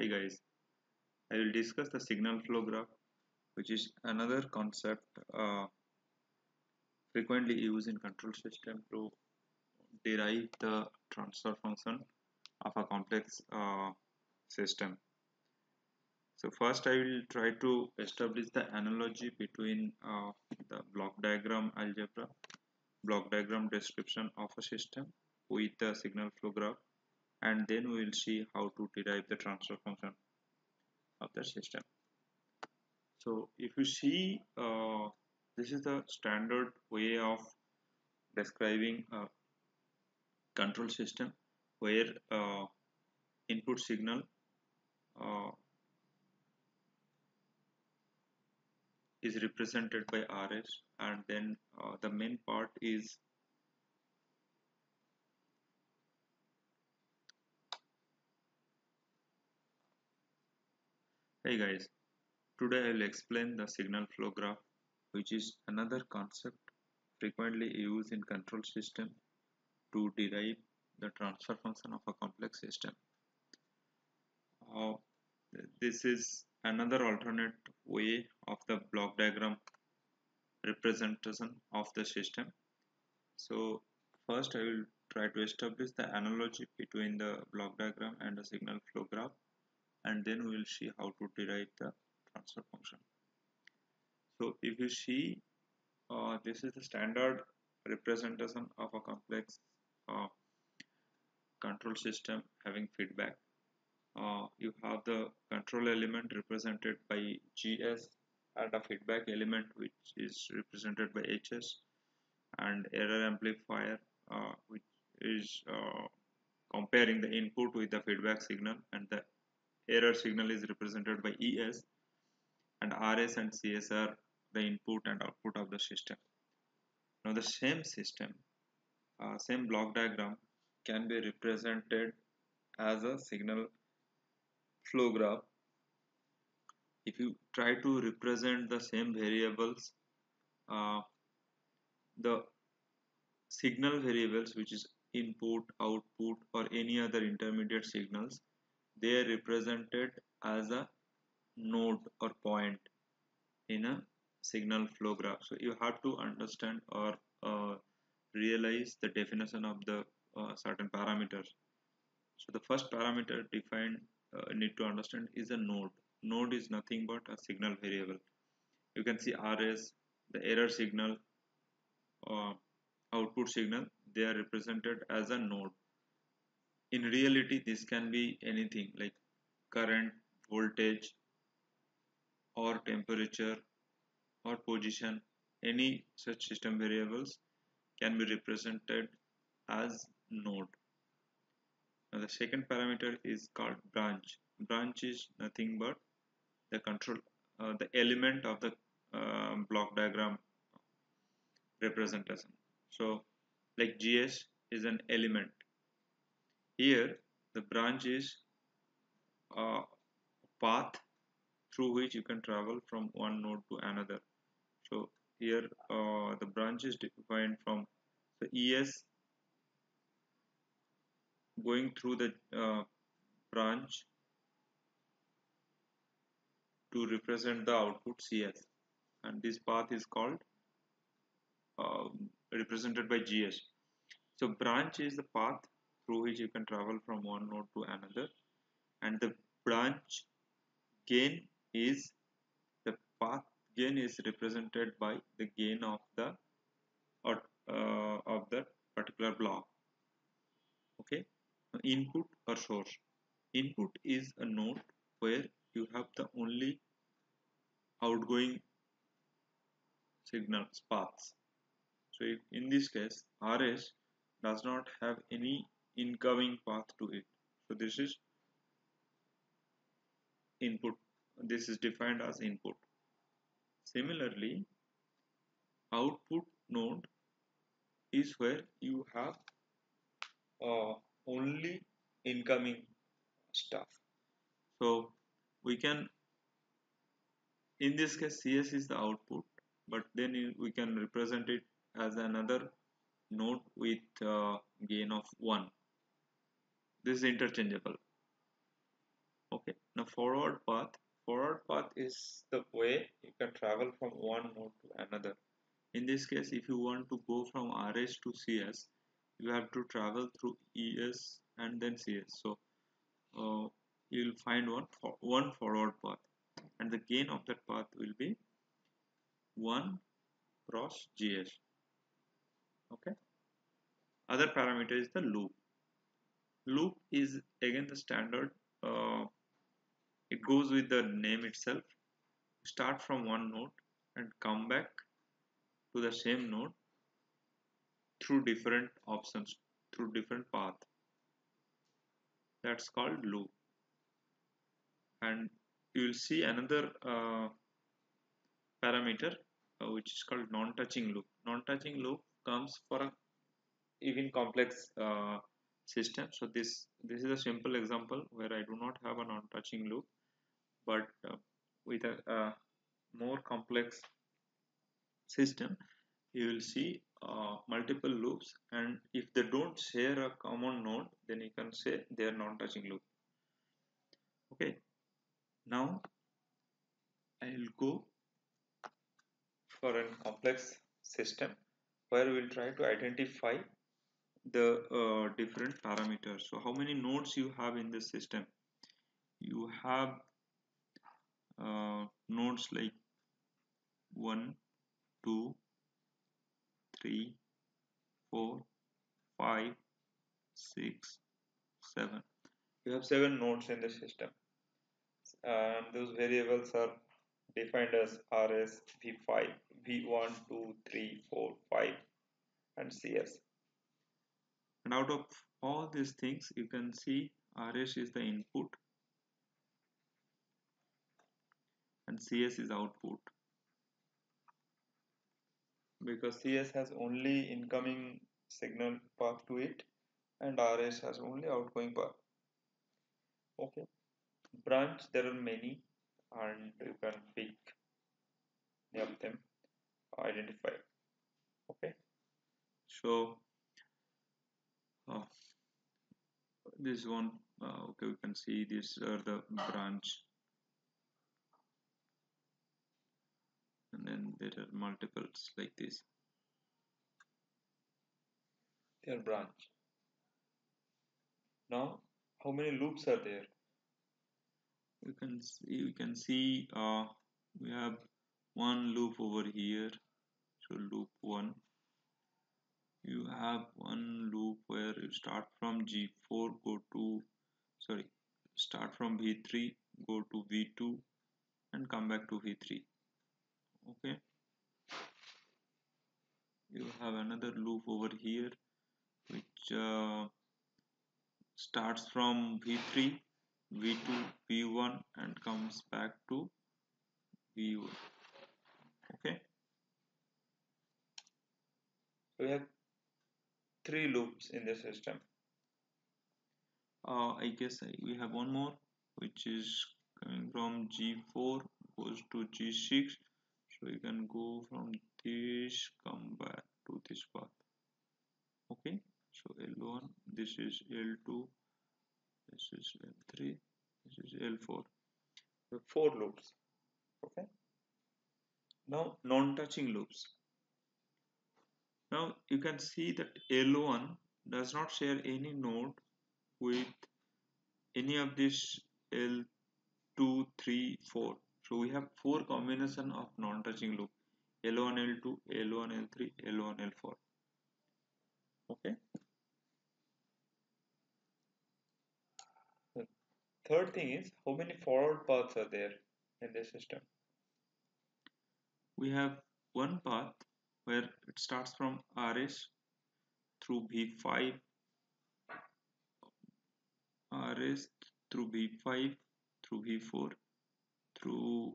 Hi guys, I will discuss the signal flow graph, which is another concept frequently used in control system to derive the transfer function of a complex system. So first I will try to establish the analogy between the block diagram algebra, block diagram description of a system with the signal flow graph, and then we will see how to derive the transfer function of the system. So if you see, this is the standard way of describing a control system where input signal is represented by Rs, and then the main part is . Hey guys, today I will explain the signal flow graph, which is another concept frequently used in control system to derive the transfer function of a complex system. This is another alternate way of the block diagram representation of the system. So first I will try to establish the analogy between the block diagram and the signal flow graph, and then we will see how to derive the transfer function. So if you see, this is the standard representation of a complex control system having feedback. You have the control element represented by GS, and a feedback element which is represented by HS, and error amplifier which is comparing the input with the feedback signal, and the error signal is represented by ES, and RS and CS are the input and output of the system. Now the same system, same block diagram can be represented as a signal flow graph. If you try to represent the same variables, the signal variables which is input, output or any other intermediate signals, they are represented as a node or point in a signal flow graph. So you have to understand or realize the definition of the certain parameters. So the first parameter defined need to understand is a node. Node is nothing but a signal variable. You can see RS, the error signal, output signal, they are represented as a node. In reality, this can be anything like current, voltage, or temperature, or position. Any such system variables can be represented as node. Now the second parameter is called branch. Branch is nothing but the control, the element of the block diagram representation. So like GS is an element. Here the branch is a path through which you can travel from one node to another. So here the branch is defined from the ES going through the branch to represent the output CS, and this path is called represented by GS. So branch is the path through which you can travel from one node to another, and the branch gain is the path gain is represented by the gain of the of that particular block. Okay, input or source. Input is a node where you have the only outgoing signals paths. So if, in this case, RS does not have any incoming path to it. So this is input. This is defined as input. Similarly, output node is where you have only incoming stuff. So we can, in this case, CS is the output, but then we can represent it as another node with gain of 1. This is interchangeable. Okay, forward path. Forward path is the way you can travel from one node to another. In this case, if you want to go from RH to CS, you have to travel through ES and then CS. So you'll find one forward path, and the gain of that path will be 1 cross GS. Okay. Other parameter is the loop. Loop is again the standard. It goes with the name itself. Start from one node and come back to the same node through different options, through different path. That's called loop. And you will see another parameter which is called non-touching loop. Non-touching loop comes for a even complex system. So this is a simple example where I do not have a non-touching loop, but with a more complex system you will see multiple loops, and if they don't share a common node, then you can say they are non-touching loop. Okay, now I will go for a complex system where we will try to identify the different parameters. So how many nodes you have in this system? You have nodes like 1 2 3 4 5 6 7. You have 7 nodes in the system, and those variables are defined as RS, V5, V1, 2, 3, 4, 5 and CS. And out of all these things, you can see RH is the input and CS is output, because CS has only incoming signal path to it and RH has only outgoing path. Okay. Branch, there are many, and you can pick any of them, identify. Okay. So this one, okay, we can see these are the branch, and then there are multiples like this. They are branch. Now, how many loops are there? You can see we have one loop over here, so loop 1. You have one loop where you start from G4, start from V3, go to V2 and come back to V3. Okay. You have another loop over here which starts from V3, V2, V1 and comes back to V1. Okay. We have 3 loops in the system. I guess we have one more, which is coming from G4 goes to G6, so you can go from this, come back to this path. Okay, so L1, this is L2, this is L3, this is L4. The 4 loops. Okay, now non-touching loops. Now you can see that L1 does not share any node with any of these L2, 3, 4. So we have 4 combination of non-touching loop. L1, L2, L1, L3, L1, L4. Okay. The third thing is how many forward paths are there in the system. We have one path where it starts from RS through V5, RS through V5, through V4, through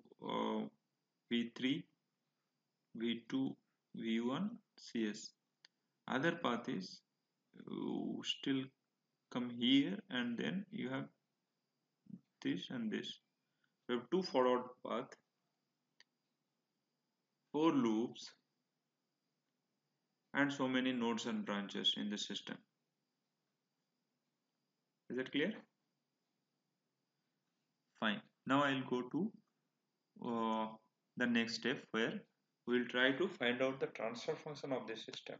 V3, V2, V1, CS. Other path is you still come here and then you have this and this. We have 2 forward paths, 4 loops, and so many nodes and branches in the system. Is that clear? Fine. Now I'll go to the next step where we'll try to find out the transfer function of this system.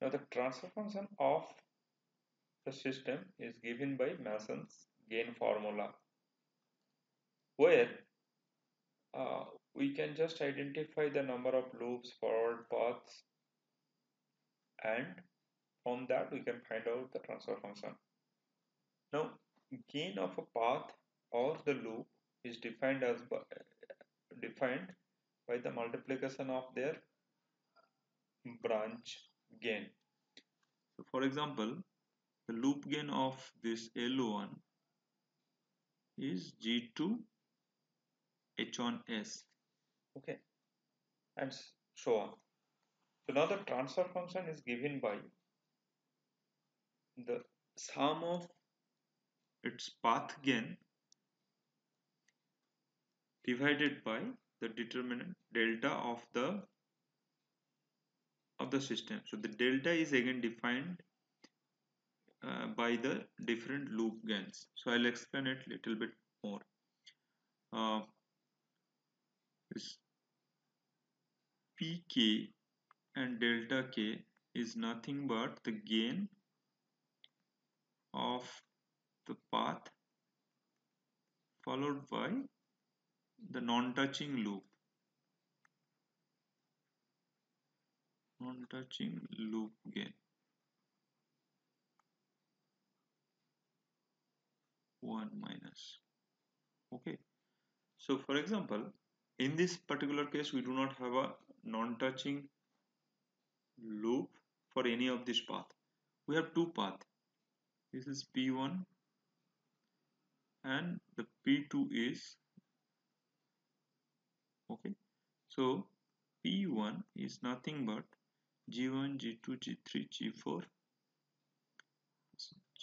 Now the transfer function of the system is given by Mason's gain formula, where we can just identify the number of loops, forward paths, and from that we can find out the transfer function. Now gain of a path or the loop is defined as by the multiplication of their branch gain. So for example, the loop gain of this L1 is G2 H1S, okay, and so on. So now the transfer function is given by the sum of its path gain divided by the determinant delta of the system. So the delta is again defined by the different loop gains. So I'll explain it a little bit more. This pk and delta k is nothing but the gain of the path followed by the non-touching loop. Non-touching loop gain 1 minus. Okay. So for example, in this particular case, we do not have a non-touching loop for any of this path. We have two paths. This is P1 and the P2 is, okay, so P1 is nothing but G1, G2, G3, G4,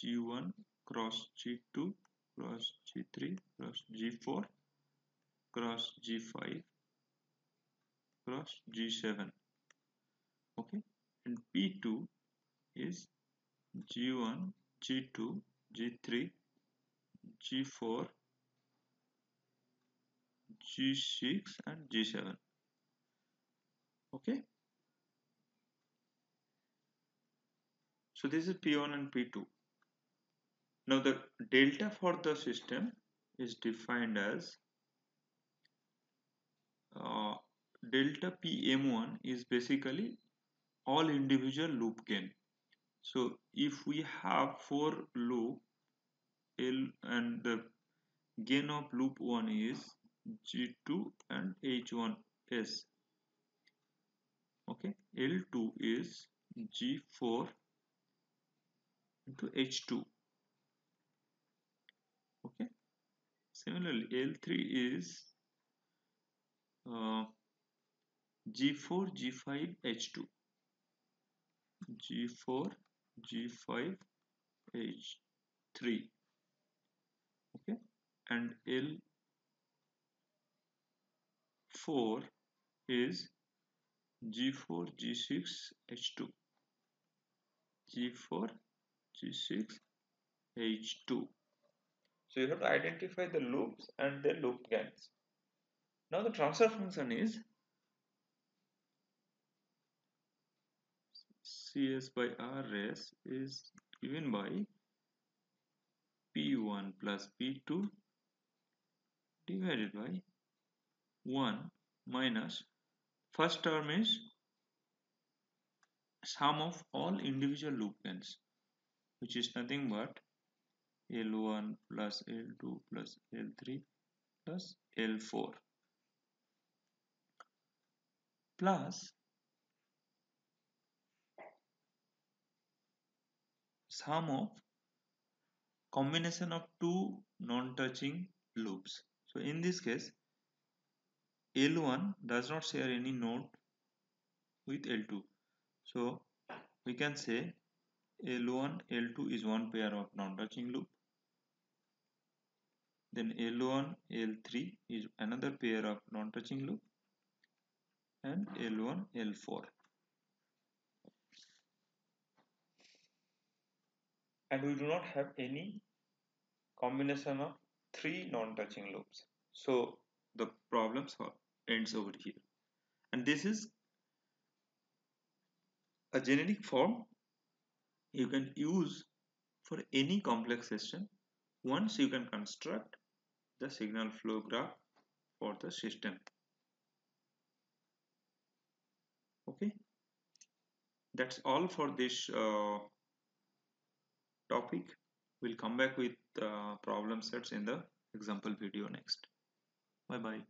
G1 cross G2 cross G3 cross G4 cross G5 cross G7, okay, and P2 is G1, G2, G3, G4, G6 and G7, okay. So this is P1 and P2. Now the delta for the system is defined as delta PM1 is basically all individual loop gain. So if we have 4 loop L and the gain of loop 1 is G2 and H1S, okay, L2 is G4 into H2, okay, similarly L3 is G4, G5, H2, G4, G5, H3, okay, and L4 is G4, G6, H2, G4, G6, H2. So you have to identify the loops and the loop gains. Now the transfer function is Cs by Rs is given by P1 plus P2 divided by 1 minus, first term is sum of all individual loop gains, which is nothing but L1 plus L2 plus L3 plus L4, plus sum of combination of two non-touching loops. So in this case, L1 does not share any node with L2. So we can say L1, L2 is one pair of non-touching loop. Then L1, L3 is another pair of non-touching loop. And L1, L4. And we do not have any combination of 3 non-touching lobes. So the problem ends over here. And this is a generic form you can use for any complex system once you can construct the signal flow graph for the system. Okay, that's all for this topic. We'll come back with problem sets in the example video next. Bye bye.